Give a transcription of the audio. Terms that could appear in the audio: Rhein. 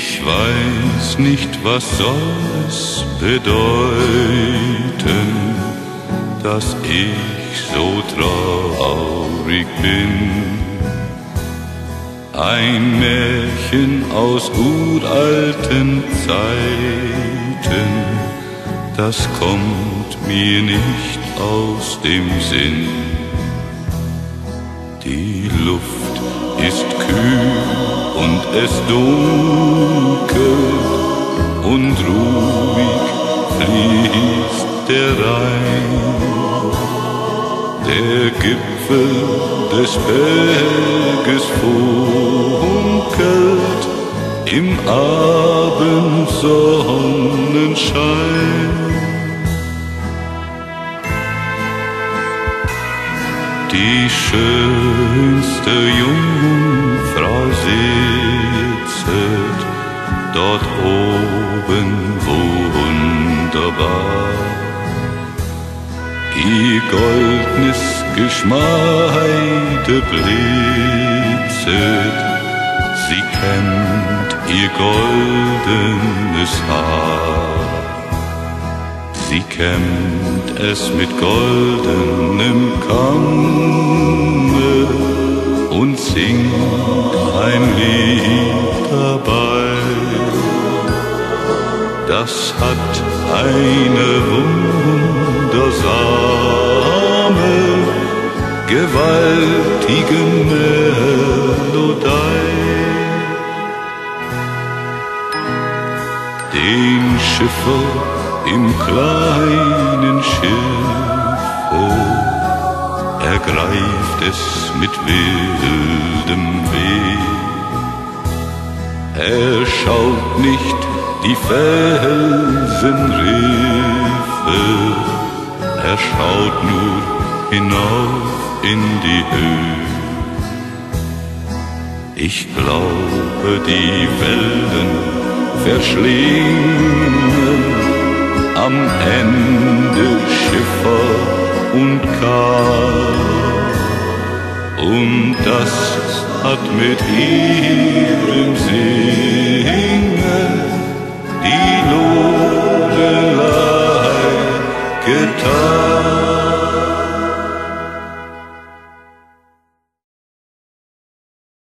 Ich weiß nicht, was soll es bedeuten, dass ich so traurig bin. Ein Märchen aus uralten Zeiten, das kommt mir nicht aus dem Sinn. Die Luft ist kühl und es dunkel und ruhig fließt der Rhein. Der Gipfel des Berges funkelt im Abendsonnenschein. Die schönste Jungfrau sitzet dort oben wunderbar. Ihr goldnes Geschmeide blitzet, sie kämmt ihr goldenes Haar. Sie kämmt es mit goldenem Kamme und singt ein Lied dabei. Das hat eine wundersame, gewaltige Melodie. Den Schiffer im kleinen Schiffe ergreift es mit wildem Weh. Er schaut nicht die Felsenriffe, er schaut nur hinauf in die Höhe. Ich glaube, die Wellen verschlingen am Ende Schiffer und Kahn, und das hat mit ihm